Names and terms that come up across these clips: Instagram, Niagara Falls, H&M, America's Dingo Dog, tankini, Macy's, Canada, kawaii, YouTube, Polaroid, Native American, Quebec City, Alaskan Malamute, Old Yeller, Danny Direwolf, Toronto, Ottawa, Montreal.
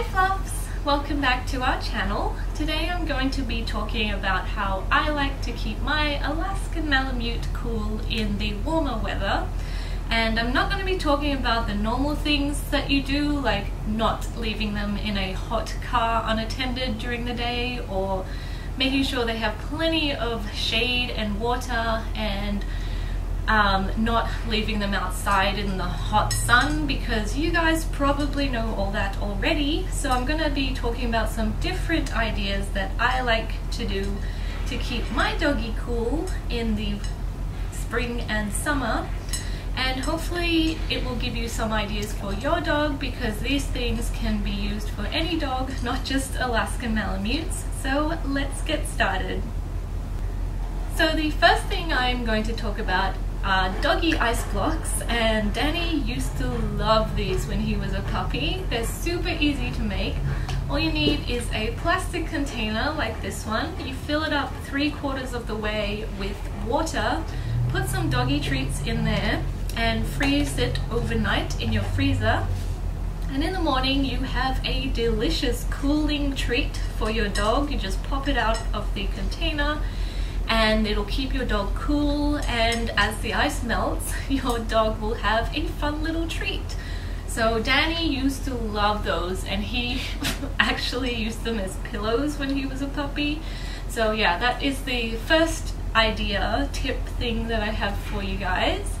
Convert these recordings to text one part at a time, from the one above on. Hi Flops! Welcome back to our channel. Today I'm going to be talking about how I like to keep my Alaskan Malamute cool in the warmer weather. And I'm not going to be talking about the normal things that you do, like not leaving them in a hot car unattended during the day, or making sure they have plenty of shade and water, and not leaving them outside in the hot sun, because you guys probably know all that already. So I'm going to be talking about some different ideas that I like to do to keep my doggy cool in the spring and summer, and hopefully it will give you some ideas for your dog, because these things can be used for any dog, not just Alaskan Malamutes. So let's get started. So the first thing I'm going to talk about doggy ice blocks, and Danny used to love these when he was a puppy. They're super easy to make. All you need is a plastic container like this one. You fill it up 3/4 of the way with water, put some doggy treats in there, and freeze it overnight in your freezer. And in the morning you have a delicious cooling treat for your dog. You just pop it out of the container, and it'll keep your dog cool, and as the ice melts, your dog will have a fun little treat. So Danny used to love those, and he actually used them as pillows when he was a puppy. So yeah, that is the first idea, tip thing that I have for you guys.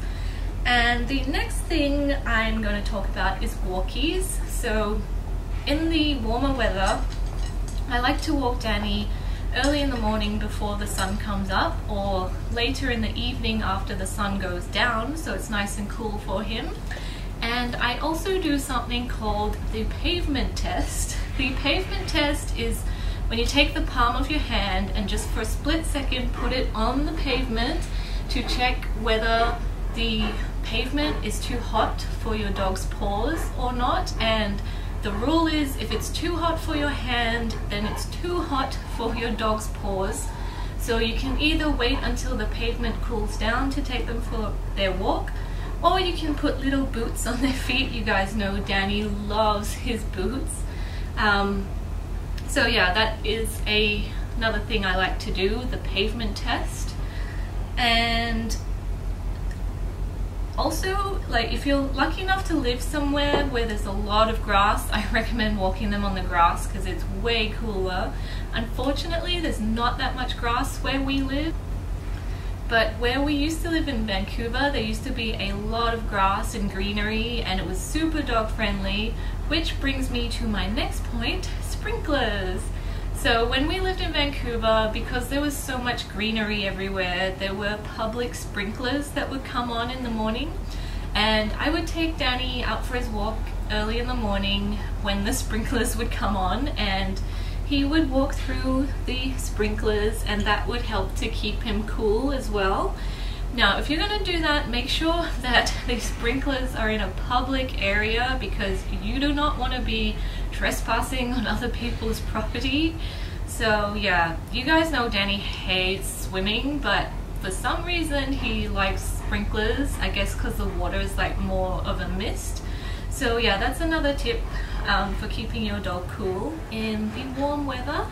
And the next thing I'm going to talk about is walkies. So in the warmer weather, I like to walk Danny early in the morning before the sun comes up, or later in the evening after the sun goes down, so it's nice and cool for him. And I also do something called the pavement test. The pavement test is when you take the palm of your hand and just for a split second put it on the pavement to check whether the pavement is too hot for your dog's paws or not. And the rule is, if it's too hot for your hand, then it's too hot for your dog's paws. So you can either wait until the pavement cools down to take them for their walk, or you can put little boots on their feet. You guys know Danny loves his boots. So yeah, that is another thing I like to do, the pavement test. And also, like, if you're lucky enough to live somewhere where there's a lot of grass, I recommend walking them on the grass because it's way cooler. Unfortunately, there's not that much grass where we live, but where we used to live in Vancouver, there used to be a lot of grass and greenery, and it was super dog friendly, which brings me to my next point, sprinklers. So when we lived in Vancouver, because there was so much greenery everywhere, there were public sprinklers that would come on in the morning, and I would take Danny out for his walk early in the morning when the sprinklers would come on, and he would walk through the sprinklers, and that would help to keep him cool as well. Now, if you're going to do that, make sure that the sprinklers are in a public area, because you do not want to be trespassing on other people's property. So yeah, you guys know Danny hates swimming, but for some reason he likes sprinklers, I guess because the water is like more of a mist. So yeah, that's another tip for keeping your dog cool in the warm weather.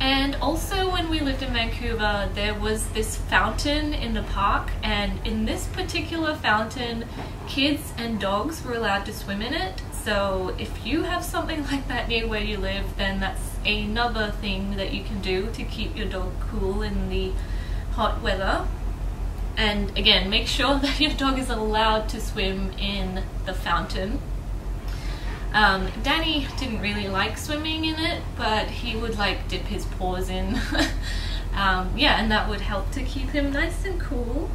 And also, when we lived in Vancouver, there was this fountain in the park, and in this particular fountain, kids and dogs were allowed to swim in it. So if you have something like that near where you live, then that's another thing that you can do to keep your dog cool in the hot weather. And again, make sure that your dog is allowed to swim in the fountain. Danny didn't really like swimming in it, but he would like dip his paws in. Yeah, and that would help to keep him nice and cool.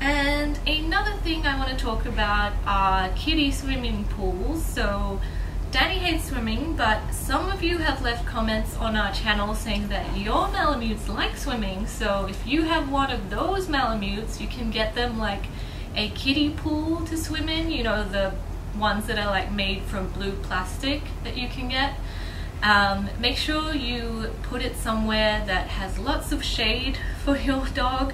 And another thing I want to talk about are kiddie swimming pools. So Danny hates swimming, but some of you have left comments on our channel saying that your Malamutes like swimming. So if you have one of those Malamutes, you can get them like a kiddie pool to swim in, you know, the ones that are like made from blue plastic that you can get. Make sure you put it somewhere that has lots of shade for your dog,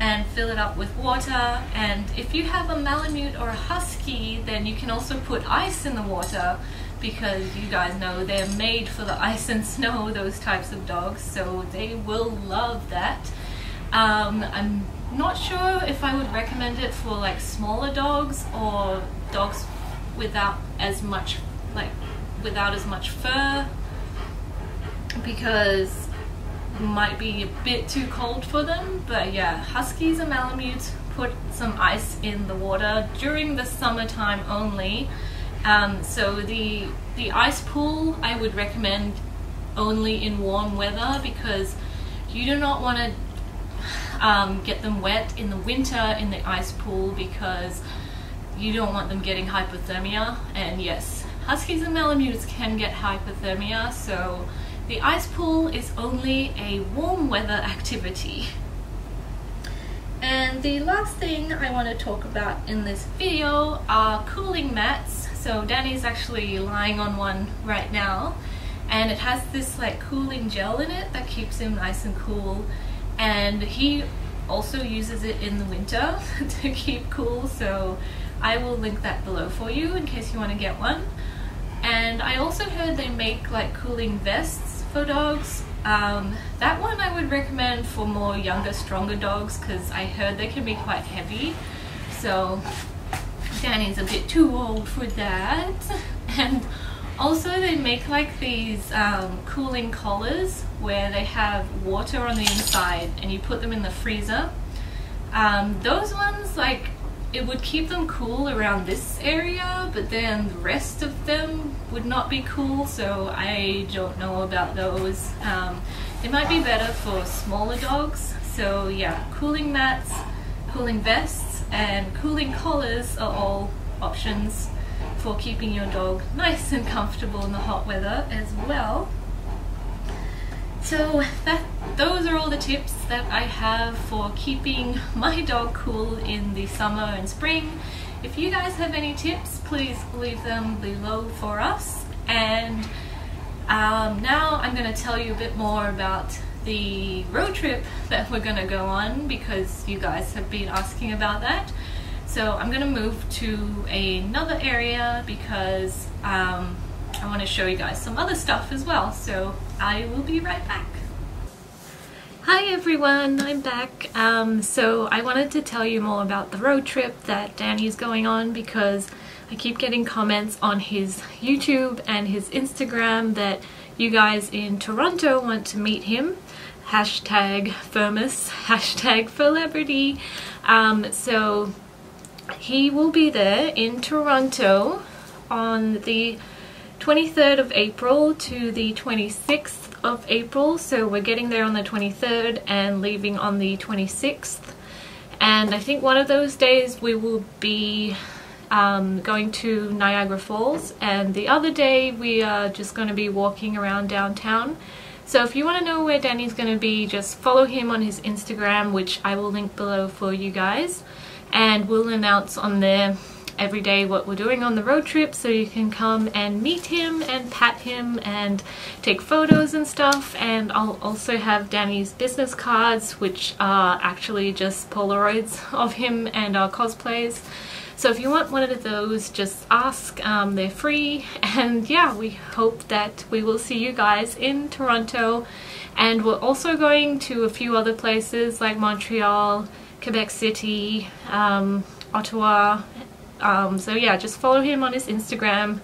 and fill it up with water. And if you have a Malamute or a Husky, then you can also put ice in the water, because you guys know they're made for the ice and snow, those types of dogs, so they will love that. I'm not sure if I would recommend it for like smaller dogs or dogs without as much fur, because it might be a bit too cold for them. But yeah, Huskies and Malamutes, put some ice in the water during the summertime only. So the ice pool I would recommend only in warm weather, because you do not want to get them wet in the winter in the ice pool, because you don't want them getting hypothermia. And yes, Huskies and Malamutes can get hypothermia, so the ice pool is only a warm weather activity. And the last thing I want to talk about in this video are cooling mats. So Danny's actually lying on one right now, and it has this like cooling gel in it that keeps him nice and cool, and he also uses it in the winter to keep cool, so I will link that below for you in case you want to get one. And I also heard they make like cooling vests for dogs. That one I would recommend for more younger, stronger dogs, because I heard they can be quite heavy, so Danny's a bit too old for that. And also they make like these cooling collars where they have water on the inside and you put them in the freezer. Those ones, like, it would keep them cool around this area, but then the rest of them would not be cool, so I don't know about those. They might be better for smaller dogs. So yeah, cooling mats, cooling vests and cooling collars are all options for keeping your dog nice and comfortable in the hot weather as well. So those are all the tips that I have for keeping my dog cool in the summer and spring. If you guys have any tips, please leave them below for us. And now I'm going to tell you a bit more about the road trip that we're going to go on, because you guys have been asking about that. So I'm going to move to another area because I want to show you guys some other stuff as well, so I will be right back. Hi everyone, I'm back. So I wanted to tell you more about the road trip that Danny's going on, because I keep getting comments on his YouTube and his Instagram that you guys in Toronto want to meet him. Hashtag famous, hashtag celebrity. So he will be there in Toronto on the 23rd of April to the 26th of April. So we're getting there on the 23rd and leaving on the 26th. And I think one of those days we will be going to Niagara Falls, and the other day we are just going to be walking around downtown. So if you want to know where Danny's going to be, just follow him on his Instagram, which I will link below for you guys, and we'll announce on there every day what we're doing on the road trip, so you can come and meet him and pat him and take photos and stuff. And I'll also have Danny's business cards, which are actually just Polaroids of him and our cosplays. So if you want one of those, just ask. They're free. And yeah, we hope that we will see you guys in Toronto. And we're also going to a few other places like Montreal, Quebec City, Ottawa. So yeah, just follow him on his Instagram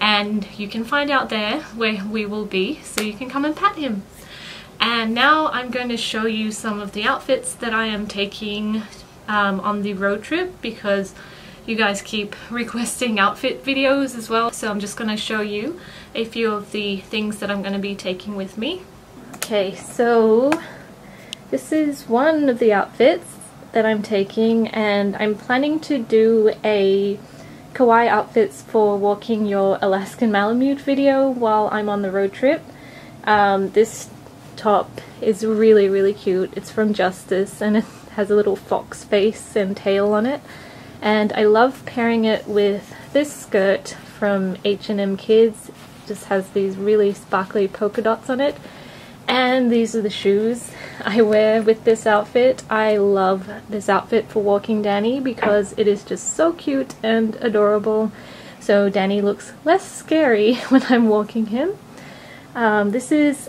and you can find out there where we will be, so you can come and pat him. And now I'm going to show you some of the outfits that I am taking on the road trip, because you guys keep requesting outfit videos as well. So I'm just going to show you a few of the things that I'm going to be taking with me. Okay, so this is one of the outfits that I'm taking, and I'm planning to do a kawaii outfits for walking your Alaskan Malamute video while I'm on the road trip. This top is really, really cute. It's from Justice, and it has a little fox face and tail on it, and I love pairing it with this skirt from H&M Kids. It just has these really sparkly polka dots on it, And these are the shoes I wear with this outfit. I love this outfit for walking Danny because it is just so cute and adorable. So Danny looks less scary when I'm walking him. This is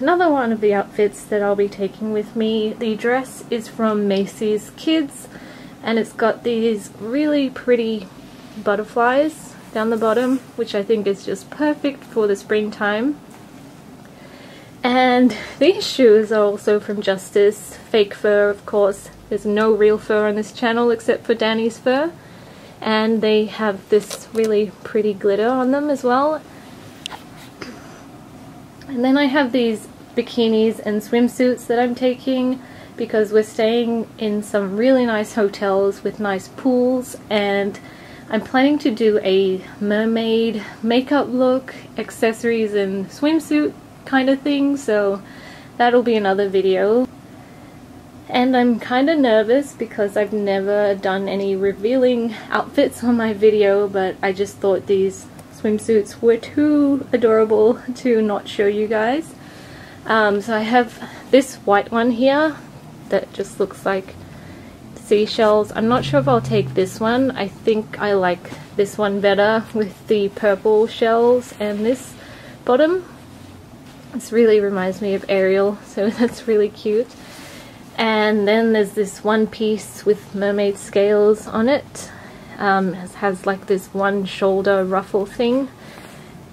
another one of the outfits that I'll be taking with me. The dress is from Macy's Kids, and it's got these really pretty butterflies down the bottom, which I think is just perfect for the springtime. And these shoes are also from Justice, fake fur of course. There's no real fur on this channel except for Danny's fur. And they have this really pretty glitter on them as well. And then I have these bikinis and swimsuits that I'm taking because we're staying in some really nice hotels with nice pools, and I'm planning to do a mermaid makeup look, accessories and swimsuit kind of thing, so that'll be another video. And I'm kind of nervous because I've never done any revealing outfits on my video, but I just thought these swimsuits were too adorable to not show you guys. So I have this white one here that just looks like seashells. I'm not sure if I'll take this one. I think I like this one better with the purple shells and this bottom. This really reminds me of Ariel, so that's really cute. And then there's this one piece with mermaid scales on it. It has like this one shoulder ruffle thing,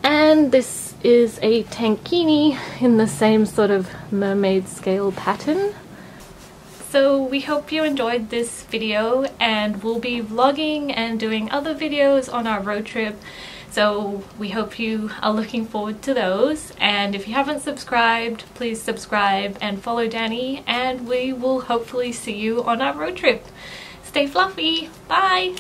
and this is a tankini in the same sort of mermaid scale pattern. So we hope you enjoyed this video, and we'll be vlogging and doing other videos on our road trip, so we hope you are looking forward to those. And if you haven't subscribed, please subscribe and follow Danny, and we will hopefully see you on our road trip. Stay fluffy! Bye!